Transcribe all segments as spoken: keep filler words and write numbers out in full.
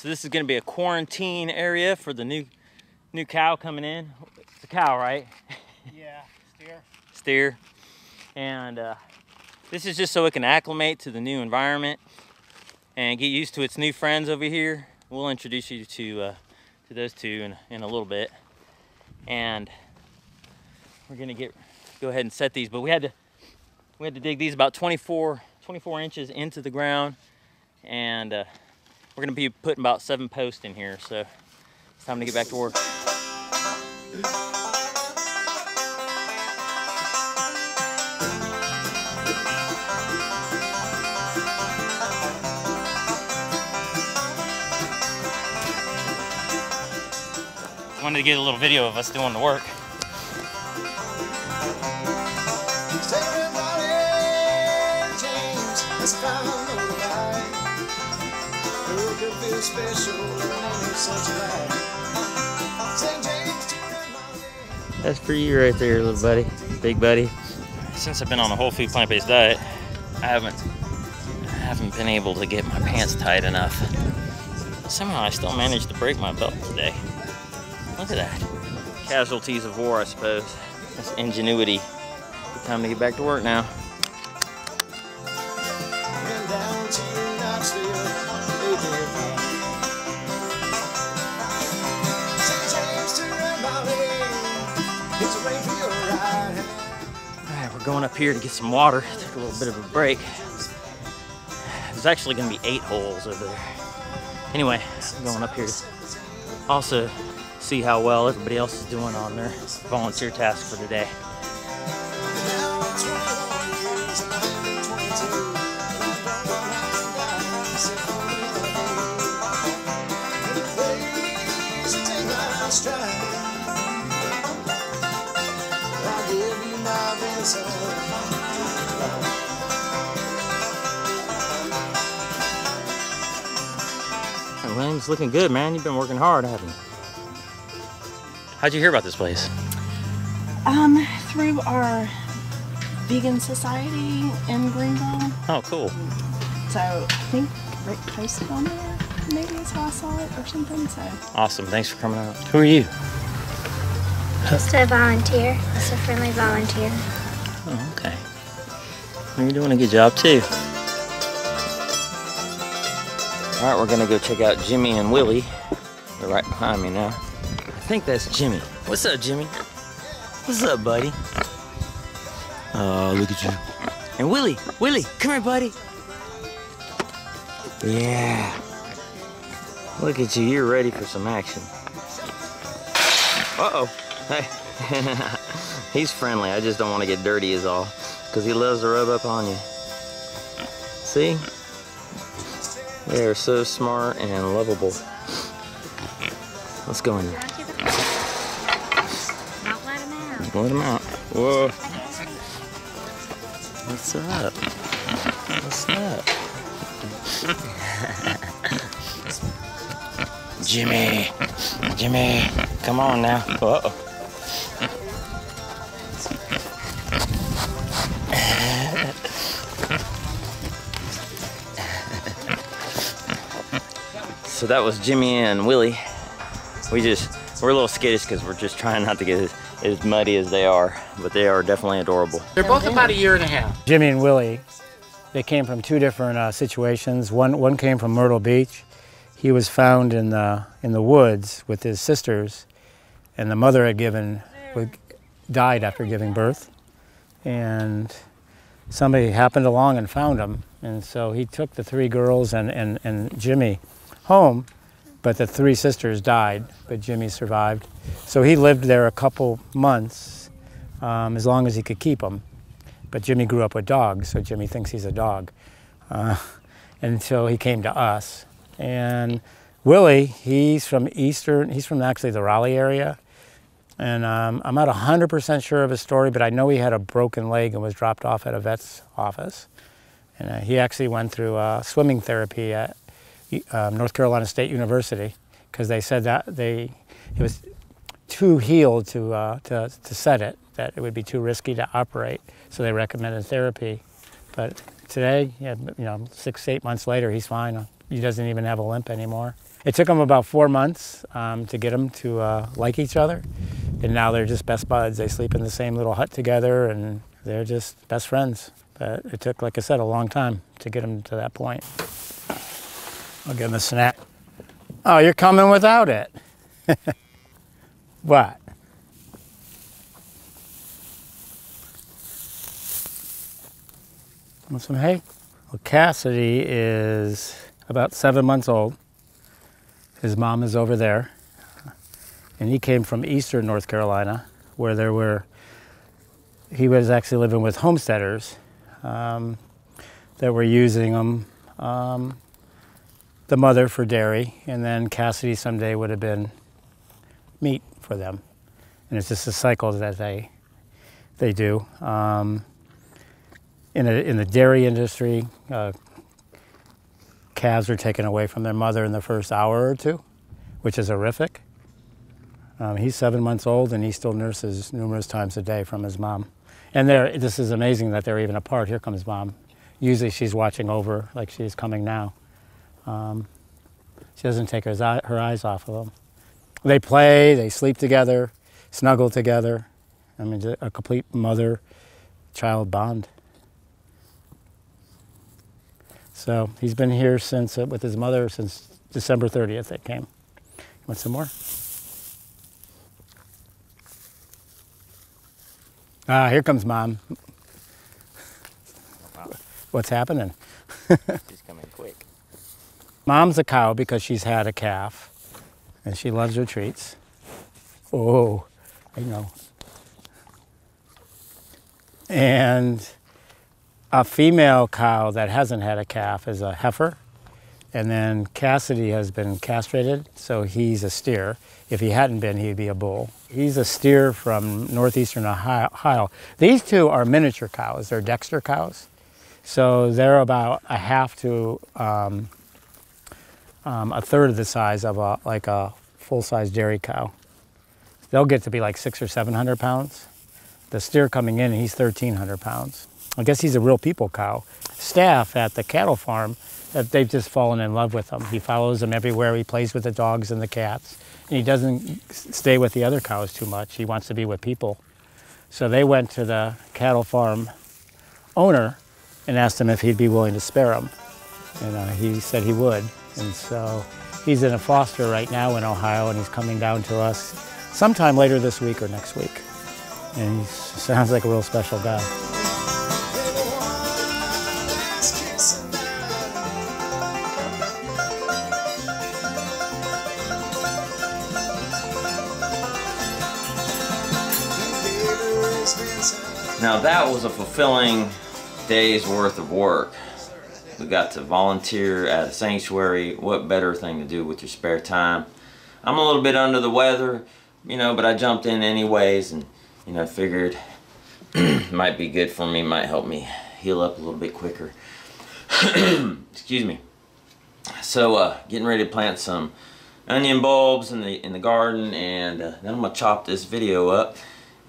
So this is going to be a quarantine area for the new new cow coming in. It's a cow, right? Yeah, steer. Steer. And uh, this is just so it can acclimate to the new environment and get used to its new friends over here. We'll introduce you to uh, to those two in, in a little bit. And we're going to get go ahead and set these, but we had to we had to dig these about twenty-four inches into the ground, and uh, we're going to be putting about seven posts in here, so it's time to get back to work. Wanted to get a little video of us doing the work. That's for you right there, little buddy, big buddy. Since I've been on a whole food plant-based diet, I haven't, I haven't been able to get my pants tight enough. Somehow I still managed to break my belt today. Look at that. Casualties of war, I suppose. That's ingenuity. Good time to get back to work now. Alright, we're going up here to get some water. Took a little bit of a break. There's actually going to be eight holes over there. Anyway, I'm going up here to also see how well everybody else is doing on their volunteer task for today. Hey, William's looking good, man. You've been working hard, haven't you? How'd you hear about this place? Um, through our vegan society in Greenville. Oh, cool. So I think Rick posted on there, maybe is how I saw it or something. So awesome! Thanks for coming out. Who are you? Just a volunteer. Just a friendly volunteer. Oh, okay. Well, you're doing a good job too. All right, we're gonna go check out Jimmy and Willie. They're right behind me now. I think that's Jimmy. What's up, Jimmy? What's up, buddy? Oh, look at you. And Willie, Willie, come here, buddy. Yeah. Look at you, you're ready for some action. Uh-oh. Hey. He's friendly, I just don't want to get dirty is all. Because he loves to rub up on you. See? They are so smart and lovable. Let's go in there. Let him out. Whoa. What's up? What's up? Jimmy. Jimmy. Come on now. Uh-oh. So that was Jimmy and Willie. We just, we're a little skittish because we're just trying not to get his... as muddy as they are, but they are definitely adorable. They're both about a year and a half. Jimmy and Willie, they came from two different uh, situations. One one came from Myrtle Beach. He was found in the in the woods with his sisters, and the mother had given died after giving birth, and somebody happened along and found him, and so he took the three girls and and and Jimmy home. But the three sisters died, but Jimmy survived. So he lived there a couple months, um, as long as he could keep them. But Jimmy grew up with dogs, so Jimmy thinks he's a dog. Uh, until he came to us. And Willie, he's from Eastern, he's from actually the Raleigh area. And um, I'm not one hundred percent sure of his story, but I know he had a broken leg and was dropped off at a vet's office. And uh, he actually went through uh, swimming therapy at Um, North Carolina State University, because they said that they it was too healed to, uh, to to set it, that it would be too risky to operate, so they recommended therapy. But today, you know, six eight months later, he's fine. He doesn't even have a limp anymore. It took them about four months um, to get them to uh, like each other, and now they're just best buds. They sleep in the same little hut together, and they're just best friends. But it took, like I said, a long time to get them to that point. I'll give him a snack. Oh, you're coming without it. What? Want some hay? Well, Cassidy is about seven months old. His mom is over there. And he came from eastern North Carolina, where there were, he was actually living with homesteaders um, that were using them. Um, the mother for dairy, and then Cassidy someday would have been meat for them. And it's just a cycle that they they do. Um, in, a, in the dairy industry, uh, calves are taken away from their mother in the first hour or two, which is horrific. Um, he's seven months old and he still nurses numerous times a day from his mom. And they're, this is amazing that they're even apart. Here comes mom. Usually she's watching over, like she's coming now. Um, she doesn't take her, her eyes off of them. They play, they sleep together, snuggle together. I mean, a complete mother-child bond. So he's been here since uh, with his mother since December thirtieth they came. Want some more? Ah, here comes mom. Wow. What's happening? She's coming quick. Mom's a cow because she's had a calf, and she loves her treats. Oh, I know. And a female cow that hasn't had a calf is a heifer. And then Cassidy has been castrated, so he's a steer. If he hadn't been, he'd be a bull. He's a steer from northeastern Ohio. These two are miniature cows. They're Dexter cows. So they're about a half to... Um, Um, a third of the size of a, like a full-size dairy cow. They'll get to be like six or seven hundred pounds. The steer coming in, he's thirteen hundred pounds. I guess he's a real people cow. Staff at the cattle farm, that they've just fallen in love with him. He follows them everywhere. He plays with the dogs and the cats, and he doesn't stay with the other cows too much. He wants to be with people. So they went to the cattle farm owner and asked him if he'd be willing to spare him, and uh, he said he would. And so he's in a foster right now in Ohio, and he's coming down to us sometime later this week or next week. And he sounds like a real special guy. Now that was a fulfilling day's worth of work. We got to volunteer at a sanctuary. What better thing to do with your spare time? I'm a little bit under the weather, you know, but I jumped in anyways, and, you know, figured might be good for me, might help me heal up a little bit quicker. Excuse me. So, uh, getting ready to plant some onion bulbs in the in the garden, and uh, then I'm gonna chop this video up,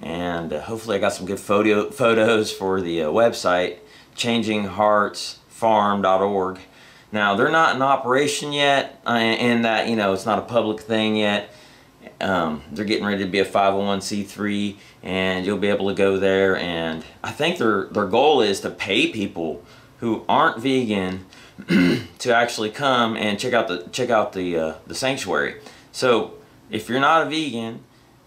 and uh, hopefully I got some good photo photos for the uh, website, Changing Hearts Farm dot org. Now they're not in operation yet, uh, in that, you know, it's not a public thing yet. Um, they're getting ready to be a five oh one c three, and you'll be able to go there, and I think their their goal is to pay people who aren't vegan to actually come and check out the check out the uh, the sanctuary. So if you're not a vegan,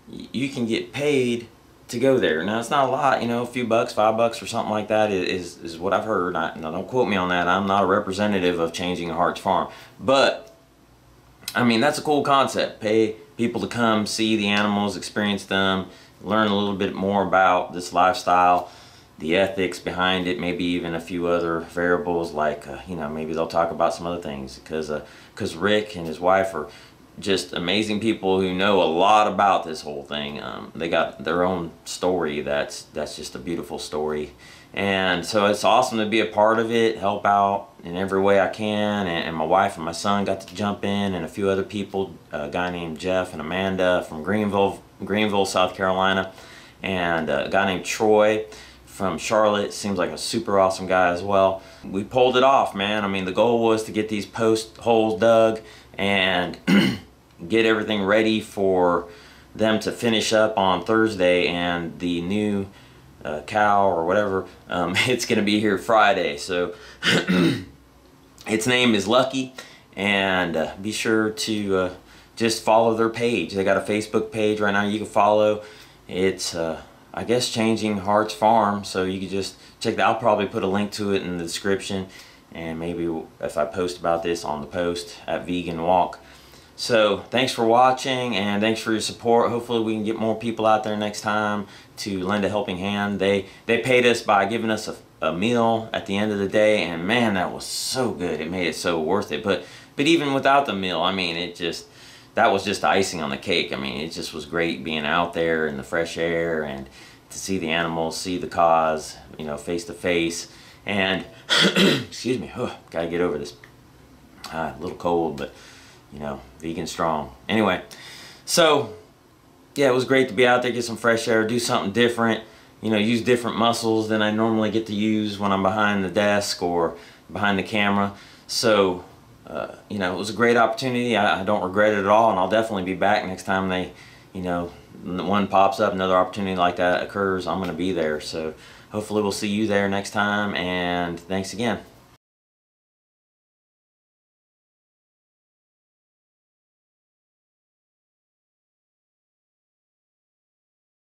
you can get paid to go there. Now it's not a lot, you know, a few bucks, five bucks or something like that is, is what I've heard. I, now don't quote me on that. I'm not a representative of Changing Hearts Farm, but I mean, that's a cool concept. Pay people to come see the animals, experience them, learn a little bit more about this lifestyle, the ethics behind it, maybe even a few other variables like, uh, you know, maybe they'll talk about some other things, because uh, because Rick and his wife are just amazing people who know a lot about this whole thing. Um, they got their own story that's that's just a beautiful story, and so it's awesome to be a part of it, help out in every way I can, and, and my wife and my son got to jump in, and a few other people, a guy named Jeff and Amanda from Greenville, Greenville, South Carolina, and a guy named Troy from Charlotte, seems like a super awesome guy as well. We pulled it off, man. I mean, the goal was to get these post holes dug and get everything ready for them to finish up on Thursday, and the new uh, cow or whatever, um, it's gonna be here Friday. So its name is Lucky, and uh, be sure to uh, just follow their page. They got a Facebook page right now you can follow. It's uh, I guess Changing Hearts Farm, so you can just check that. I'll probably put a link to it in the description, and maybe if I post about this on the post at Vegan Walk. So thanks for watching, and thanks for your support. Hopefully we can get more people out there next time to lend a helping hand. They they paid us by giving us a, a meal at the end of the day, and man, that was so good. It made it so worth it. But but even without the meal, I mean, it just, that was just icing on the cake. I mean, it just was great being out there in the fresh air and to see the animals, see the cause, you know, face to face. And, excuse me, oh, gotta get over this. Uh, a little cold, but, you know, vegan strong. Anyway, so, yeah, it was great to be out there, get some fresh air, do something different, you know, use different muscles than I normally get to use when I'm behind the desk or behind the camera. So, Uh, you know, it was a great opportunity. I, I don't regret it at all, and I'll definitely be back next time they, you know, one pops up, another opportunity like that occurs. I'm going to be there. So hopefully we'll see you there next time, and thanks again.